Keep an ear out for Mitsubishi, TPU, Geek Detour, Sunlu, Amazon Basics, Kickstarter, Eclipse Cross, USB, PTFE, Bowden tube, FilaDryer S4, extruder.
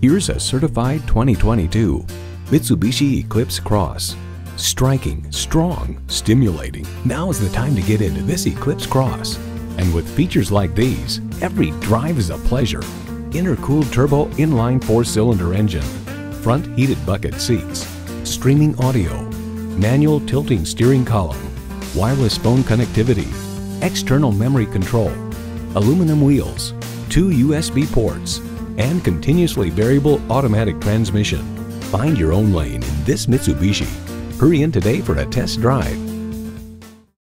Here's a certified 2022 Mitsubishi Eclipse Cross. Striking, strong, stimulating. Now is the time to get into this Eclipse Cross. And with features like these, every drive is a pleasure. Intercooled turbo inline 4-cylinder engine, front heated bucket seats, streaming audio, manual tilting steering column, wireless phone connectivity, external memory control, aluminum wheels, 2 USB ports, and continuously variable automatic transmission. Find your own lane in this Mitsubishi. Hurry in today for a test drive.